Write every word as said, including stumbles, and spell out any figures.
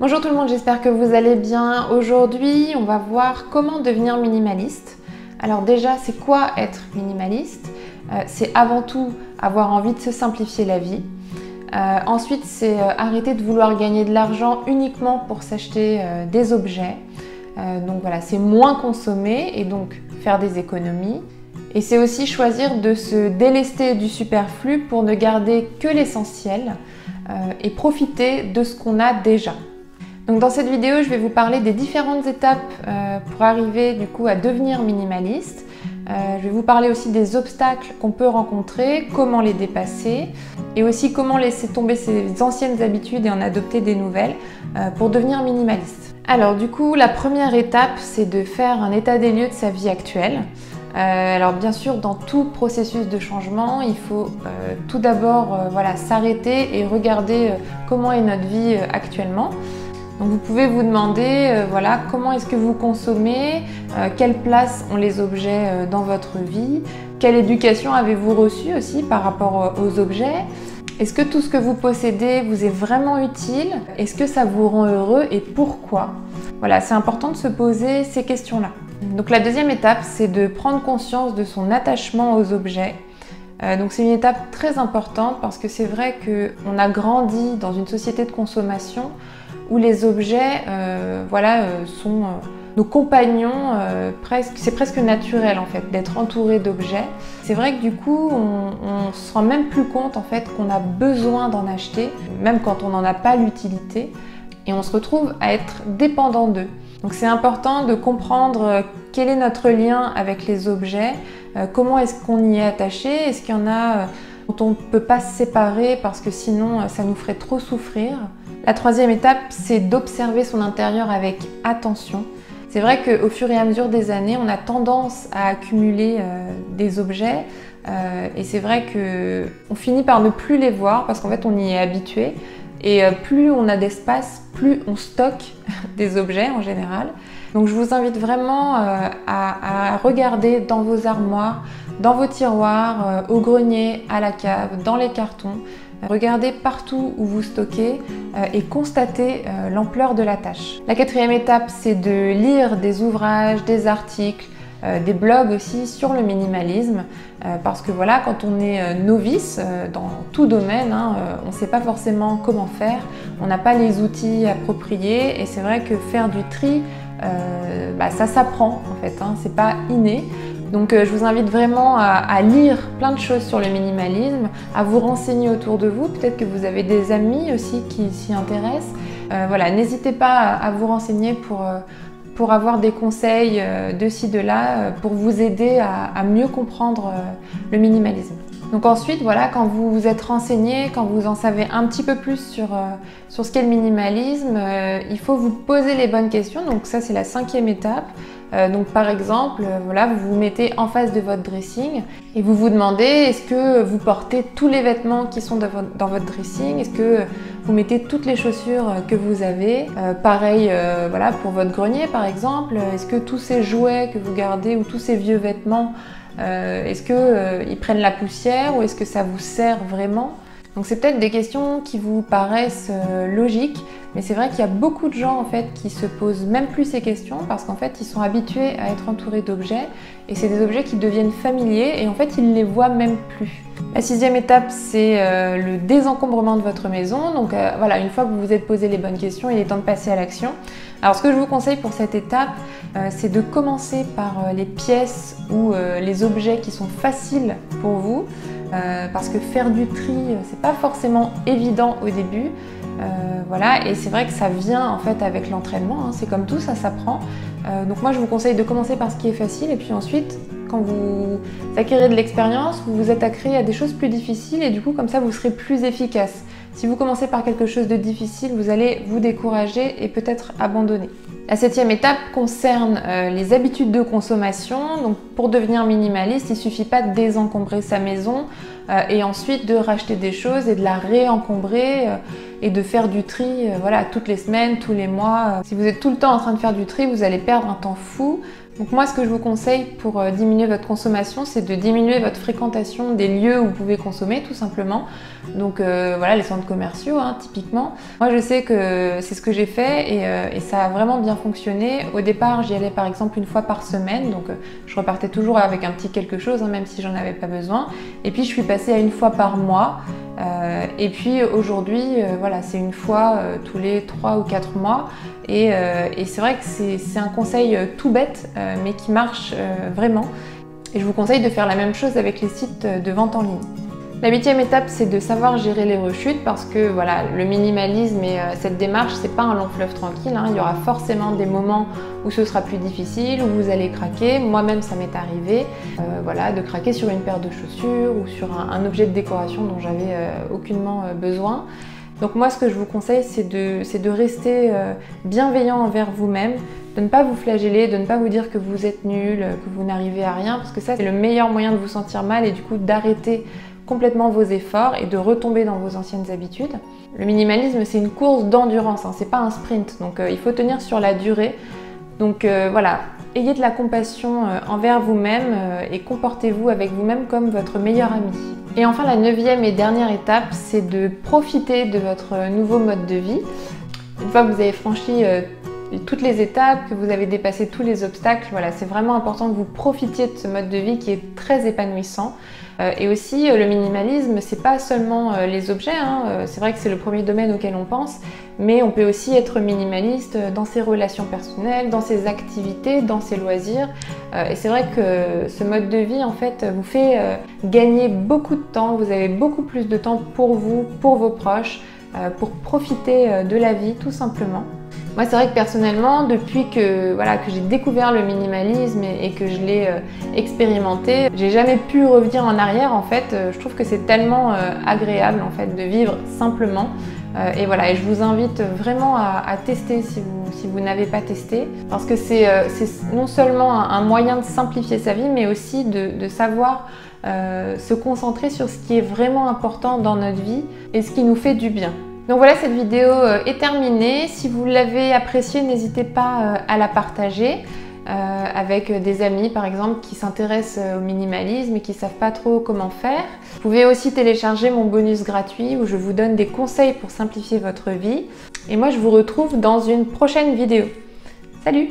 Bonjour tout le monde, j'espère que vous allez bien. Aujourd'hui, on va voir comment devenir minimaliste. Alors déjà, c'est quoi être minimaliste? euh, C'est avant tout avoir envie de se simplifier la vie. Euh, ensuite, c'est euh, arrêter de vouloir gagner de l'argent uniquement pour s'acheter euh, des objets. Euh, donc voilà, c'est moins consommer et donc faire des économies. Et c'est aussi choisir de se délester du superflu pour ne garder que l'essentiel euh, et profiter de ce qu'on a déjà. Donc dans cette vidéo, je vais vous parler des différentes étapes euh, pour arriver du coup à devenir minimaliste. Euh, je vais vous parler aussi des obstacles qu'on peut rencontrer, comment les dépasser et aussi comment laisser tomber ses anciennes habitudes et en adopter des nouvelles euh, pour devenir minimaliste. Alors du coup, la première étape, c'est de faire un état des lieux de sa vie actuelle. Euh, alors bien sûr, dans tout processus de changement, il faut euh, tout d'abord euh, voilà, s'arrêter et regarder euh, comment est notre vie euh, actuellement. Donc vous pouvez vous demander euh, voilà, comment est-ce que vous consommez, euh, quelle place ont les objets euh, dans votre vie, quelle éducation avez-vous reçue aussi par rapport euh, aux objets, est-ce que tout ce que vous possédez vous est vraiment utile, est-ce que ça vous rend heureux et pourquoi? Voilà, c'est important de se poser ces questions-là. Donc la deuxième étape, c'est de prendre conscience de son attachement aux objets. Euh, donc c'est une étape très importante parce que c'est vrai qu'on a grandi dans une société de consommation où les objets euh, voilà, euh, sont euh, nos compagnons, euh, presque, c'est presque naturel en fait d'être entouré d'objets. C'est vrai que du coup on ne se rend même plus compte en fait qu'on a besoin d'en acheter, même quand on n'en a pas l'utilité, et on se retrouve à être dépendant d'eux. Donc c'est important de comprendre quel est notre lien avec les objets, euh, comment est-ce qu'on y est attaché, est-ce qu'il y en a euh, dont on ne peut pas se séparer parce que sinon euh, ça nous ferait trop souffrir. La troisième étape, c'est d'observer son intérieur avec attention. C'est vrai qu'au fur et à mesure des années, on a tendance à accumuler euh, des objets euh, et c'est vrai qu'on finit par ne plus les voir parce qu'en fait on y est habitué. Et plus on a d'espace, plus on stocke des objets en général. Donc je vous invite vraiment à, à regarder dans vos armoires, dans vos tiroirs, au grenier, à la cave, dans les cartons. Regardez partout où vous stockez et constatez l'ampleur de la tâche. La quatrième étape, c'est de lire des ouvrages, des articles, Euh, des blogs aussi sur le minimalisme euh, parce que voilà, quand on est euh, novice euh, dans tout domaine, hein, euh, on ne sait pas forcément comment faire, on n'a pas les outils appropriés et c'est vrai que faire du tri, euh, bah, ça s'apprend en fait, hein, c'est pas inné. Donc euh, je vous invite vraiment à, à lire plein de choses sur le minimalisme, à vous renseigner autour de vous, peut-être que vous avez des amis aussi qui s'y intéressent. Euh, voilà, n'hésitez pas à, à vous renseigner pour euh, pour avoir des conseils de ci, de là, pour vous aider à, à mieux comprendre le minimalisme. Donc ensuite, voilà, quand vous vous êtes renseigné, quand vous en savez un petit peu plus sur, sur ce qu'est le minimalisme, euh, il faut vous poser les bonnes questions. Donc ça, c'est la cinquième étape. Euh, donc par exemple, voilà, vous vous mettez en face de votre dressing et vous vous demandez, est-ce que vous portez tous les vêtements qui sont dans votre dressing? Est-ce que vous mettez toutes les chaussures que vous avez? euh, Pareil euh, voilà, pour votre grenier par exemple, est-ce que tous ces jouets que vous gardez ou tous ces vieux vêtements, euh, est-ce qu'ils euh, prennent la poussière ou est-ce que ça vous sert vraiment? Donc c'est peut-être des questions qui vous paraissent euh, logiques, mais c'est vrai qu'il y a beaucoup de gens en fait qui se posent même plus ces questions parce qu'en fait ils sont habitués à être entourés d'objets et c'est des objets qui deviennent familiers et en fait ils ne les voient même plus. La sixième étape, c'est euh, le désencombrement de votre maison. Donc euh, voilà, une fois que vous vous êtes posé les bonnes questions, il est temps de passer à l'action. Alors ce que je vous conseille pour cette étape, euh, c'est de commencer par euh, les pièces ou euh, les objets qui sont faciles pour vous. Euh, parce que faire du tri, c'est pas forcément évident au début, euh, voilà, et c'est vrai que ça vient en fait avec l'entraînement, hein. C'est comme tout, ça s'apprend. Euh, donc moi je vous conseille de commencer par ce qui est facile et puis ensuite, quand vous acquérez de l'expérience, vous vous attaquerez à des choses plus difficiles et du coup comme ça vous serez plus efficace. Si vous commencez par quelque chose de difficile, vous allez vous décourager et peut-être abandonner. La septième étape concerne euh, les habitudes de consommation. Donc pour devenir minimaliste, il ne suffit pas de désencombrer sa maison euh, et ensuite de racheter des choses et de la réencombrer euh, et de faire du tri euh, voilà, toutes les semaines, tous les mois. Si vous êtes tout le temps en train de faire du tri, vous allez perdre un temps fou. Donc moi, ce que je vous conseille pour diminuer votre consommation, c'est de diminuer votre fréquentation des lieux où vous pouvez consommer, tout simplement. Donc euh, voilà, les centres commerciaux, hein, typiquement. Moi, je sais que c'est ce que j'ai fait et, euh, et ça a vraiment bien fonctionné. Au départ, j'y allais par exemple une fois par semaine, donc euh, je repartais toujours avec un petit quelque chose, hein, même si j'en avais pas besoin. Et puis, je suis passée à une fois par mois. Euh, et puis aujourd'hui, euh, voilà, c'est une fois euh, tous les trois ou quatre mois. Et, euh, et c'est vrai que c'est un conseil euh, tout bête, euh, mais qui marche euh, vraiment. Et je vous conseille de faire la même chose avec les sites de vente en ligne. La huitième étape, c'est de savoir gérer les rechutes, parce que voilà, le minimalisme et euh, cette démarche, c'est pas un long fleuve tranquille, hein. Il y aura forcément des moments où ce sera plus difficile, où vous allez craquer. Moi-même, ça m'est arrivé euh, voilà, de craquer sur une paire de chaussures ou sur un, un objet de décoration dont j'avais euh, aucunement euh, besoin. Donc moi, ce que je vous conseille, c'est de, c'est de rester euh, bienveillant envers vous-même, de ne pas vous flageller, de ne pas vous dire que vous êtes nul, que vous n'arrivez à rien, parce que ça, c'est le meilleur moyen de vous sentir mal et du coup d'arrêter complètement vos efforts et de retomber dans vos anciennes habitudes. Le minimalisme, c'est une course d'endurance, hein, c'est pas un sprint, donc euh, il faut tenir sur la durée. Donc euh, voilà, ayez de la compassion euh, envers vous-même euh, et comportez-vous avec vous-même comme votre meilleur ami. Et enfin, la neuvième et dernière étape, c'est de profiter de votre nouveau mode de vie. Une fois que vous avez franchi euh, toutes les étapes, que vous avez dépassé tous les obstacles, voilà, c'est vraiment important que vous profitiez de ce mode de vie qui est très épanouissant. Euh, et aussi, euh, le minimalisme, c'est pas seulement euh, les objets, hein, euh, c'est vrai que c'est le premier domaine auquel on pense, mais on peut aussi être minimaliste dans ses relations personnelles, dans ses activités, dans ses loisirs. Euh, et c'est vrai que ce mode de vie, en fait, vous fait euh, gagner beaucoup de temps, vous avez beaucoup plus de temps pour vous, pour vos proches, euh, pour profiter euh, de la vie, tout simplement. Moi, c'est vrai que personnellement, depuis que, voilà, que j'ai découvert le minimalisme et, et que je l'ai euh, expérimenté, j'ai jamais pu revenir en arrière. En fait, euh, je trouve que c'est tellement euh, agréable en fait de vivre simplement. Euh, et voilà, et je vous invite vraiment à, à tester si vous, si vous n'avez pas testé, parce que c'est euh, non seulement un, un moyen de simplifier sa vie, mais aussi de, de savoir euh, se concentrer sur ce qui est vraiment important dans notre vie et ce qui nous fait du bien. Donc voilà, cette vidéo est terminée. Si vous l'avez appréciée, n'hésitez pas à la partager euh, avec des amis, par exemple, qui s'intéressent au minimalisme et qui ne savent pas trop comment faire. Vous pouvez aussi télécharger mon bonus gratuit où je vous donne des conseils pour simplifier votre vie. Et moi, je vous retrouve dans une prochaine vidéo. Salut!